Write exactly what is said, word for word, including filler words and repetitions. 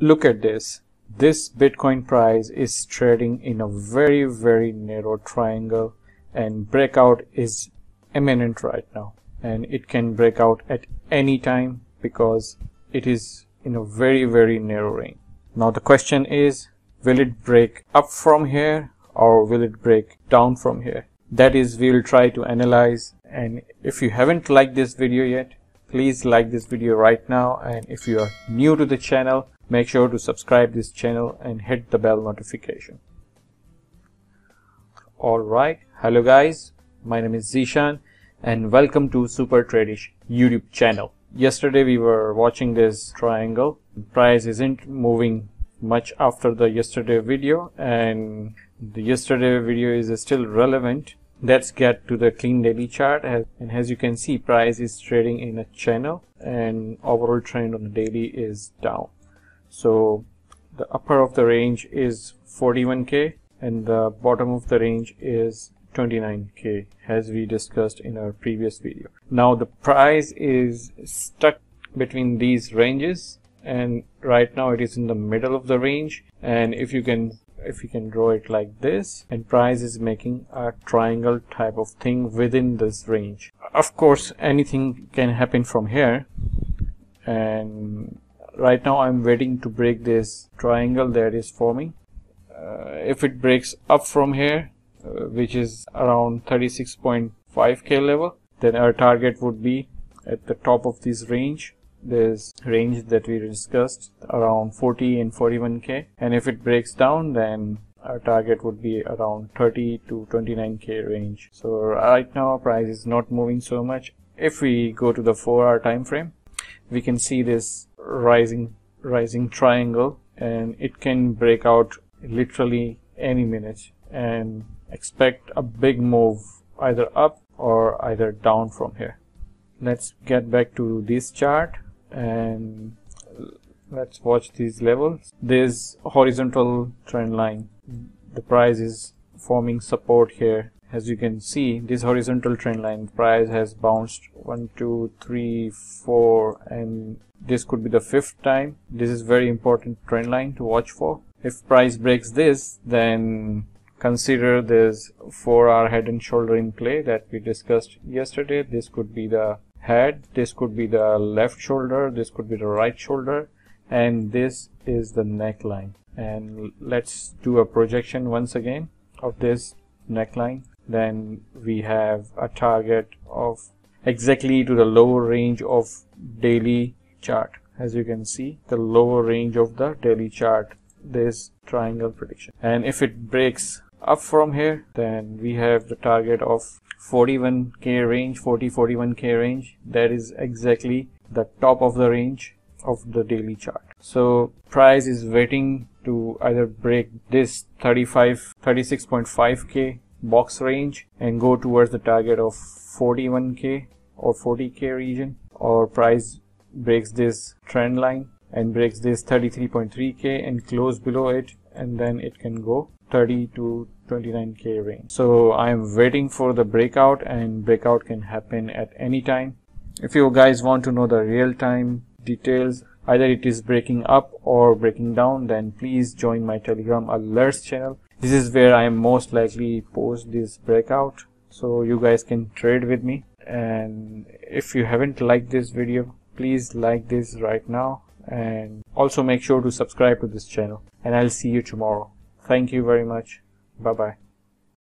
look at this. This Bitcoin price is trading in a very, very narrow triangle, and breakout is imminent right now, and it can break out at any time because it is in a very, very narrow range. Now the question is, will it break up from here or will it break down from here? That is, we will try to analyze. And if you haven't liked this video yet, please like this video right now, and if you are new to the channel, make sure to subscribe this channel and hit the bell notification. Alright, hello guys, my name is Zishan and welcome to Super Tradish YouTube channel. Yesterday we were watching this triangle. The price isn't moving much after the yesterday video, and the yesterday video is still relevant. Let's get to the clean daily chart, and as you can see, price is trading in a channel and overall trend on the daily is down. So the upper of the range is forty-one K and the bottom of the range is twenty-nine K, as we discussed in our previous video. Now the price is stuck between these ranges, and right now it is in the middle of the range, and if you can if you can draw it like this, and price is making a triangle type of thing within this range. Of course, anything can happen from here, and right now I'm waiting to break this triangle that is forming. Uh, if it breaks up from here, uh, which is around thirty-six point five K level, then our target would be at the top of this range, this range that we discussed, around forty and forty-one K. And if it breaks down, then our target would be around thirty to twenty-nine K range. So right now price is not moving so much. If we go to the four hour time frame, we can see this rising rising triangle, and it can break out literally any minute, and expect a big move either up or either down from here. Let's get back to this chart and let's watch these levels. This horizontal trend line, the price is forming support here. As you can see, this horizontal trend line, price has bounced one, two, three, four, and this could be the fifth time. This is very important trend line to watch for. If price breaks this, then consider this four hour head and shoulder in play that we discussed yesterday. This could be the head, this could be the left shoulder, this could be the right shoulder, and this is the neckline. And let's do a projection once again of this neckline. Then we have a target of exactly to the lower range of daily chart. As you can see, the lower range of the daily chart, this triangle prediction. And if it breaks up from here, then we have the target of forty-one K range, forty, forty-one K range. That is exactly the top of the range of the daily chart. So price is waiting to either break this thirty-six point five K box range and go towards the target of forty-one K or forty K region, or price breaks this trend line and breaks this thirty-three point three K and close below it, and then it can go thirty to twenty-nine K range. So I am waiting for the breakout, and breakout can happen at any time. If you guys want to know the real-time details, either it is breaking up or breaking down, then please join my Telegram alerts channel. This is where I most likely post this breakout, so you guys can trade with me. And if you haven't liked this video, please like this right now, and also make sure to subscribe to this channel, and I'll see you tomorrow. Thank you very much. Bye bye.